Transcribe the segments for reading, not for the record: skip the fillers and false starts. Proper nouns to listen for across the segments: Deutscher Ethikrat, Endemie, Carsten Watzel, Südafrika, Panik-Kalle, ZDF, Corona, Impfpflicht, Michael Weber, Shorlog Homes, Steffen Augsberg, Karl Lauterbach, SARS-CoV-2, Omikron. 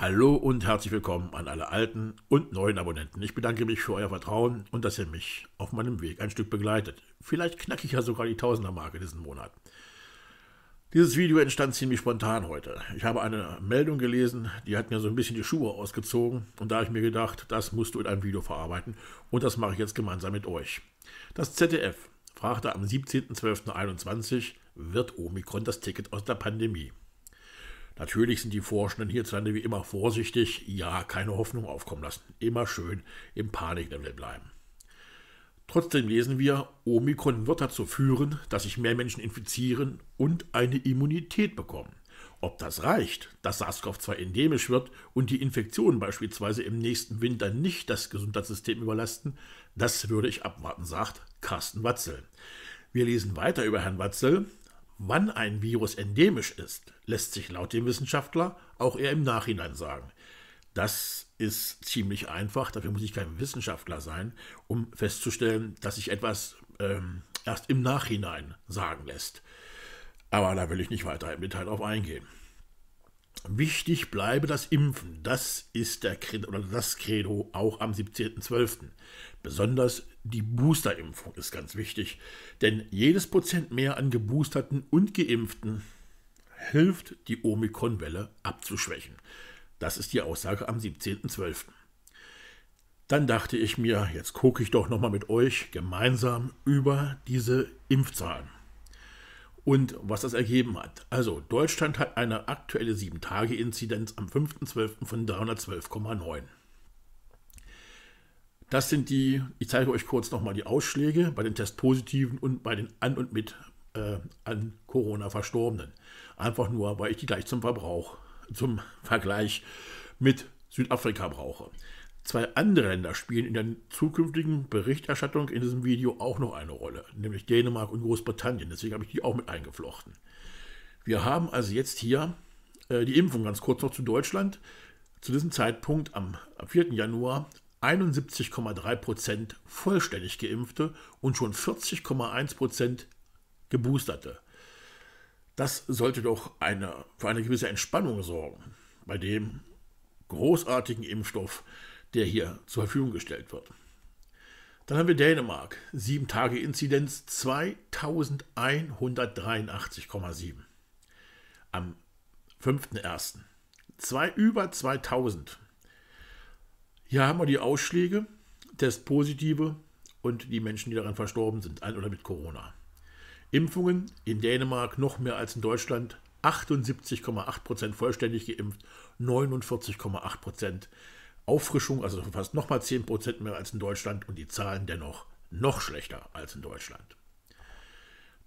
Hallo und herzlich willkommen an alle alten und neuen Abonnenten. Ich bedanke mich für euer Vertrauen und dass ihr mich auf meinem Weg ein Stück begleitet. Vielleicht knacke ich ja sogar die Tausender-Marke diesen Monat. Dieses Video entstand ziemlich spontan heute. Ich habe eine Meldung gelesen, die hat mir so ein bisschen die Schuhe ausgezogen. Und da habe ich mir gedacht, das musst du in einem Video verarbeiten. Und das mache ich jetzt gemeinsam mit euch. Das ZDF fragte am 17.12.21, wird Omikron das Ticket aus der Pandemie? Natürlich sind die Forschenden hierzulande wie immer vorsichtig, ja, keine Hoffnung aufkommen lassen. Immer schön im Paniklevel bleiben. Trotzdem lesen wir, Omikron wird dazu führen, dass sich mehr Menschen infizieren und eine Immunität bekommen. Ob das reicht, dass SARS-CoV-2 endemisch wird und die Infektionen beispielsweise im nächsten Winter nicht das Gesundheitssystem überlasten, das würde ich abwarten, sagt Carsten Watzel. Wir lesen weiter über Herrn Watzel. Wann ein Virus endemisch ist, lässt sich laut dem Wissenschaftler auch eher im Nachhinein sagen. Das ist ziemlich einfach, dafür muss ich kein Wissenschaftler sein, um festzustellen, dass sich etwas erst im Nachhinein sagen lässt. Aber da will ich nicht weiter im Detail drauf eingehen. Wichtig bleibe das Impfen, das ist der Credo, oder das Credo auch am 17.12. Besonders die Boosterimpfung ist ganz wichtig, denn jedes Prozent mehr an Geboosterten und Geimpften hilft, die Omikron-Welle abzuschwächen. Das ist die Aussage am 17.12. Dann dachte ich mir, jetzt gucke ich doch nochmal mit euch gemeinsam über diese Impfzahlen. Und was das ergeben hat. Also Deutschland hat eine aktuelle 7-Tage-Inzidenz am 5.12. von 312,9. Das sind die, ich zeige euch kurz nochmal die Ausschläge bei den Testpositiven und bei den an und mit an Corona Verstorbenen. Einfach nur, weil ich die gleich zum Vergleich mit Südafrika brauche. Zwei andere Länder spielen in der zukünftigen Berichterstattung in diesem Video auch noch eine Rolle, nämlich Dänemark und Großbritannien. Deswegen habe ich die auch mit eingeflochten. Wir haben also jetzt hier die Impfung, ganz kurz noch zu Deutschland. Zu diesem Zeitpunkt am 4. Januar 71,3% vollständig Geimpfte und schon 40,1% Geboosterte. Das sollte doch für eine gewisse Entspannung sorgen bei dem großartigen Impfstoff, der hier zur Verfügung gestellt wird. Dann haben wir Dänemark, 7-Tage-Inzidenz 2183,7. Am 5.1. Über 2000. Hier haben wir die Ausschläge, Testpositive und die Menschen, die daran verstorben sind, an oder mit Corona. Impfungen in Dänemark noch mehr als in Deutschland, 78,8% vollständig geimpft, 49,8%. Auffrischung, also fast nochmal 10% mehr als in Deutschland und die Zahlen dennoch noch schlechter als in Deutschland.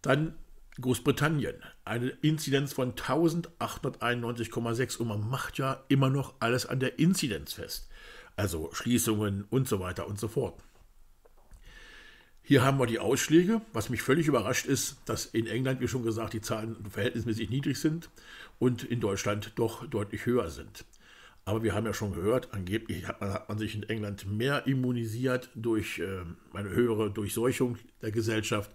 Dann Großbritannien, eine Inzidenz von 1891,6 und man macht ja immer noch alles an der Inzidenz fest, also Schließungen und so weiter und so fort. Hier haben wir die Ausschläge. Was mich völlig überrascht ist, dass in England, wie schon gesagt, die Zahlen verhältnismäßig niedrig sind und in Deutschland doch deutlich höher sind. Aber wir haben ja schon gehört, angeblich hat man sich in England mehr immunisiert durch eine höhere Durchseuchung der Gesellschaft.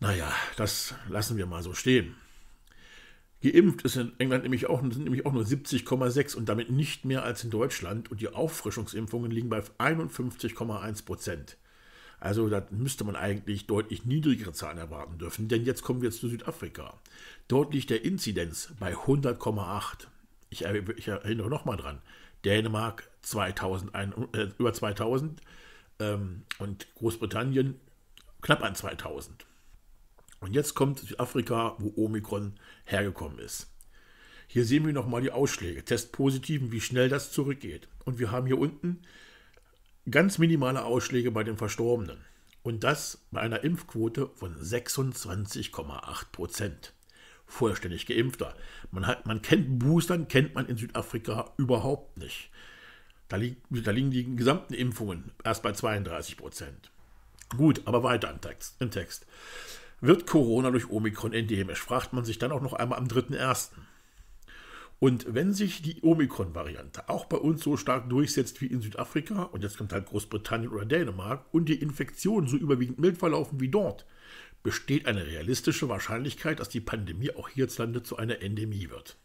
Naja, das lassen wir mal so stehen. Geimpft ist in England nämlich sind nämlich auch nur 70,6 und damit nicht mehr als in Deutschland. Und die Auffrischungsimpfungen liegen bei 51,1%. Also da müsste man eigentlich deutlich niedrigere Zahlen erwarten dürfen. Denn jetzt kommen wir zu Südafrika. Dort liegt der Inzidenz bei 100,8. Ich erinnere nochmal dran, Dänemark über 2000 und Großbritannien knapp an 2000. Und jetzt kommt Südafrika, wo Omikron hergekommen ist. Hier sehen wir nochmal die Ausschläge, Testpositiven, wie schnell das zurückgeht. Und wir haben hier unten ganz minimale Ausschläge bei den Verstorbenen. Und das bei einer Impfquote von 26,8%. Vollständig Geimpfter. Man kennt Boostern, kennt man in Südafrika überhaupt nicht. Da liegen die gesamten Impfungen erst bei 32%. Gut, aber weiter im Text. Wird Corona durch Omikron endemisch? Fragt man sich dann auch noch einmal am 3.1. Und wenn sich die Omikron-Variante auch bei uns so stark durchsetzt wie in Südafrika, und jetzt kommt halt Großbritannien oder Dänemark, und die Infektionen so überwiegend mild verlaufen wie dort, besteht eine realistische Wahrscheinlichkeit, dass die Pandemie auch hierzulande zu einer Endemie wird.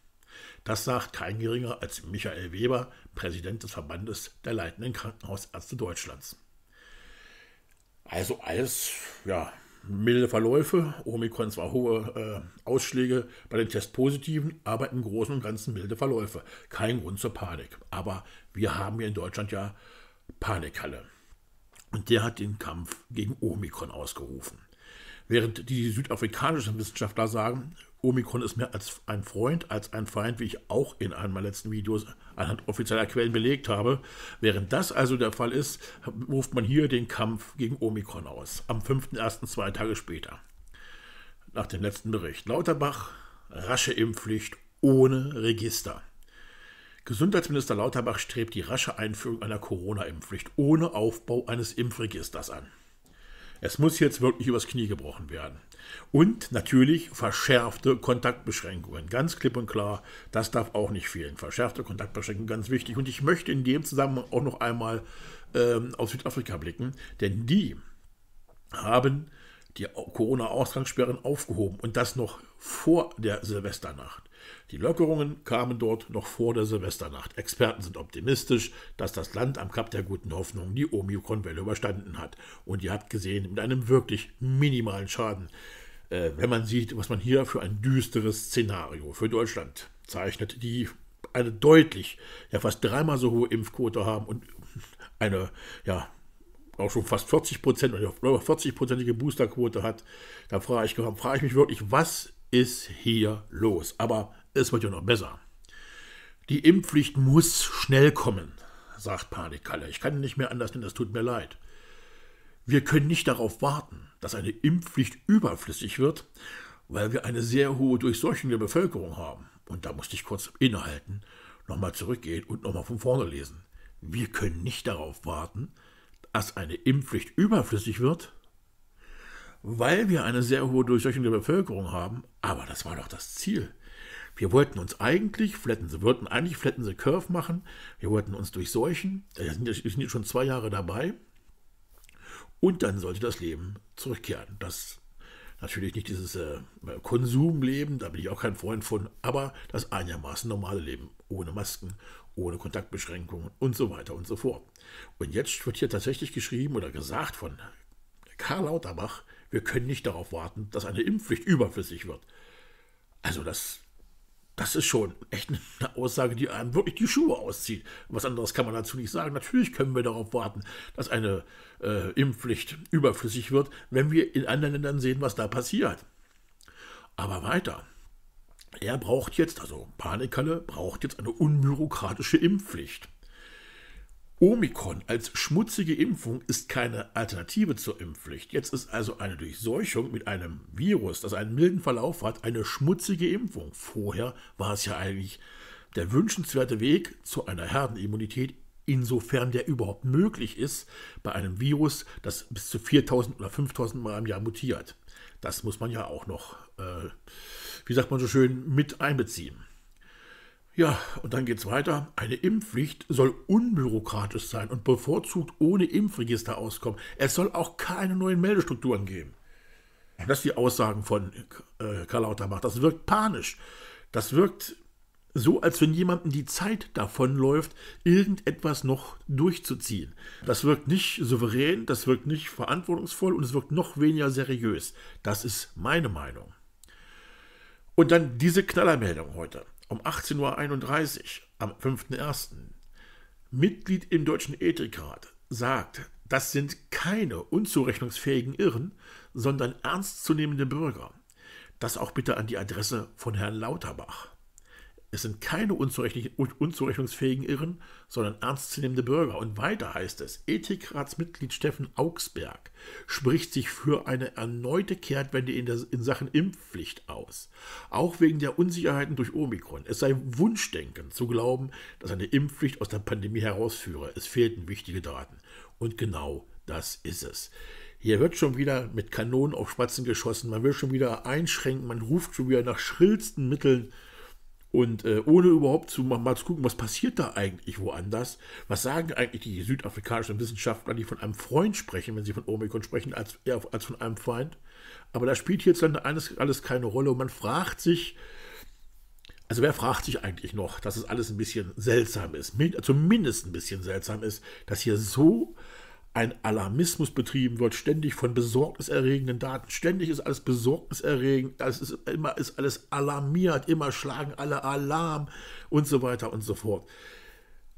Das sagt kein geringer als Michael Weber, Präsident des Verbandes der leitenden Krankenhausärzte Deutschlands. Also alles, ja, milde Verläufe, Omikron zwar hohe Ausschläge bei den Testpositiven, aber im Großen und Ganzen milde Verläufe. Kein Grund zur Panik. Aber wir haben hier in Deutschland ja Panikhalle. Und der hat den Kampf gegen Omikron ausgerufen. Während die südafrikanischen Wissenschaftler sagen, Omikron ist mehr als ein Freund, als ein Feind, wie ich auch in einem meiner letzten Videos anhand offizieller Quellen belegt habe. Während das also der Fall ist, ruft man hier den Kampf gegen Omikron aus. Am 5.1., 2 Tage später. Nach dem letzten Bericht. Lauterbach, rasche Impfpflicht ohne Register. Gesundheitsminister Lauterbach strebt die rasche Einführung einer Corona-Impfpflicht ohne Aufbau eines Impfregisters an. Es muss jetzt wirklich übers Knie gebrochen werden. Und natürlich verschärfte Kontaktbeschränkungen. Ganz klipp und klar, das darf auch nicht fehlen. Verschärfte Kontaktbeschränkungen, ganz wichtig. Und ich möchte in dem Zusammenhang auch noch einmal auf Südafrika blicken, denn die haben die Corona-Ausgangssperren aufgehoben und das noch vor der Silvesternacht. Die Lockerungen kamen dort noch vor der Silvesternacht. Experten sind optimistisch, dass das Land am Kap der guten Hoffnung die Omikron-Welle überstanden hat. Und ihr habt gesehen, mit einem wirklich minimalen Schaden, wenn man sieht, was man hier für ein düsteres Szenario für Deutschland zeichnet, die eine deutlich, ja fast 3-mal so hohe Impfquote haben und eine, ja, auch schon fast 40% oder über 40%ige Boosterquote hat, da frage ich mich wirklich, was ist hier los? Aber es wird ja noch besser. Die Impfpflicht muss schnell kommen, sagt Panikkalle. Ich kann nicht mehr anders nennen, das tut mir leid. Wir können nicht darauf warten, dass eine Impfpflicht überflüssig wird, weil wir eine sehr hohe Durchseuchung der Bevölkerung haben. Und da musste ich kurz innehalten, nochmal zurückgehen und nochmal von vorne lesen. Wir können nicht darauf warten, dass eine Impfpflicht überflüssig wird, weil wir eine sehr hohe Durchseuchung der Bevölkerung haben, aber das war doch das Ziel. Wir wollten uns eigentlich Flatten the Curve machen, wir wollten uns durchseuchen, wir sind jetzt schon 2 Jahre dabei und dann sollte das Leben zurückkehren. Das natürlich nicht dieses Konsumleben, da bin ich auch kein Freund von, aber das einigermaßen normale Leben ohne Masken, ohne Kontaktbeschränkungen und so weiter und so fort. Und jetzt wird hier tatsächlich geschrieben oder gesagt von Karl Lauterbach, wir können nicht darauf warten, dass eine Impfpflicht überflüssig wird. Also das ist schon echt eine Aussage, die einem wirklich die Schuhe auszieht. Was anderes kann man dazu nicht sagen. Natürlich können wir darauf warten, dass eine Impfpflicht überflüssig wird, wenn wir in anderen Ländern sehen, was da passiert. Aber weiter. Er braucht jetzt, also Panikhalle, braucht jetzt eine unbürokratische Impfpflicht. Omikron als schmutzige Impfung ist keine Alternative zur Impfpflicht. Jetzt ist also eine Durchseuchung mit einem Virus, das einen milden Verlauf hat, eine schmutzige Impfung. Vorher war es ja eigentlich der wünschenswerte Weg zu einer Herdenimmunität, insofern der überhaupt möglich ist, bei einem Virus, das bis zu 4.000 oder 5.000 Mal im Jahr mutiert. Das muss man ja auch noch, wie sagt man so schön, mit einbeziehen. Ja, und dann geht es weiter. Eine Impfpflicht soll unbürokratisch sein und bevorzugt ohne Impfregister auskommen. Es soll auch keine neuen Meldestrukturen geben. Das sind die Aussagen von Karl Lauterbach. Das wirkt panisch. Das wirkt so, als wenn jemandem die Zeit davonläuft, irgendetwas noch durchzuziehen. Das wirkt nicht souverän, das wirkt nicht verantwortungsvoll und es wirkt noch weniger seriös. Das ist meine Meinung. Und dann diese Knallermeldung heute. Um 18.31 Uhr am 5.1. Mitglied im Deutschen Ethikrat sagt, das sind keine unzurechnungsfähigen Irren, sondern ernstzunehmende Bürger. Das auch bitte an die Adresse von Herrn Lauterbach. Es sind keine unzurechnungsfähigen Irren, sondern ernstzunehmende Bürger. Und weiter heißt es, Ethikratsmitglied Steffen Augsberg spricht sich für eine erneute Kehrtwende in Sachen Impfpflicht aus. Auch wegen der Unsicherheiten durch Omikron. Es sei Wunschdenken zu glauben, dass eine Impfpflicht aus der Pandemie herausführe. Es fehlten wichtige Daten. Und genau das ist es. Hier wird schon wieder mit Kanonen auf Spatzen geschossen. Man will schon wieder einschränken. Man ruft schon wieder nach schrillsten Mitteln. Und ohne überhaupt mal zu gucken, was passiert da eigentlich woanders? Was sagen eigentlich die südafrikanischen Wissenschaftler, die von einem Freund sprechen, wenn sie von Omikron sprechen, als von einem Feind? Aber da spielt hierzulande alles keine Rolle. Und man fragt sich, Also wer fragt sich eigentlich noch, dass es alles ein bisschen seltsam ist, zumindest ein bisschen seltsam ist, dass hier so ein Alarmismus betrieben wird, ständig von besorgniserregenden Daten, ständig ist alles besorgniserregend, immer ist alles alarmiert, immer schlagen alle Alarm und so weiter und so fort.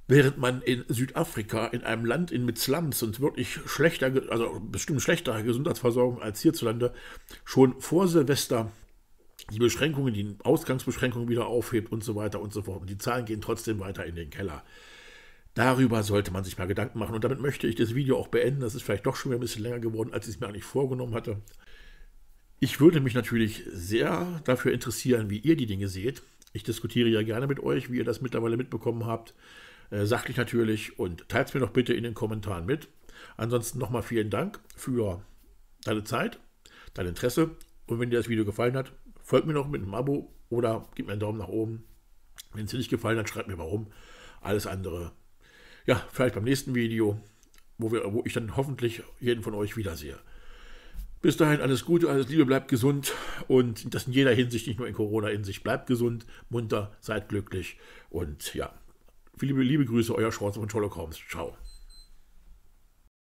Während man in Südafrika, in einem Land mit Slums und wirklich schlechter, also bestimmt schlechterer Gesundheitsversorgung als hierzulande, schon vor Silvester die Beschränkungen, die Ausgangsbeschränkungen wieder aufhebt und so weiter und so fort. Und die Zahlen gehen trotzdem weiter in den Keller. Darüber sollte man sich mal Gedanken machen. Und damit möchte ich das Video auch beenden. Das ist vielleicht doch schon wieder ein bisschen länger geworden, als ich es mir eigentlich vorgenommen hatte. Ich würde mich natürlich sehr dafür interessieren, wie ihr die Dinge seht. Ich diskutiere ja gerne mit euch, wie ihr das mittlerweile mitbekommen habt. Sachlich natürlich. Und teilt es mir doch bitte in den Kommentaren mit. Ansonsten nochmal vielen Dank für deine Zeit, dein Interesse. Und wenn dir das Video gefallen hat, folgt mir noch mit einem Abo oder gebt mir einen Daumen nach oben. Wenn es dir nicht gefallen hat, schreibt mir warum. Alles andere, ja, vielleicht beim nächsten Video, wo ich dann hoffentlich jeden von euch wiedersehe. Bis dahin alles Gute, alles Liebe, bleibt gesund. Und das in jeder Hinsicht, nicht nur in Corona-Hinsicht. Bleibt gesund, munter, seid glücklich. Und ja, viele liebe Grüße, euer Schwarz von Shorlog Homes. Ciao.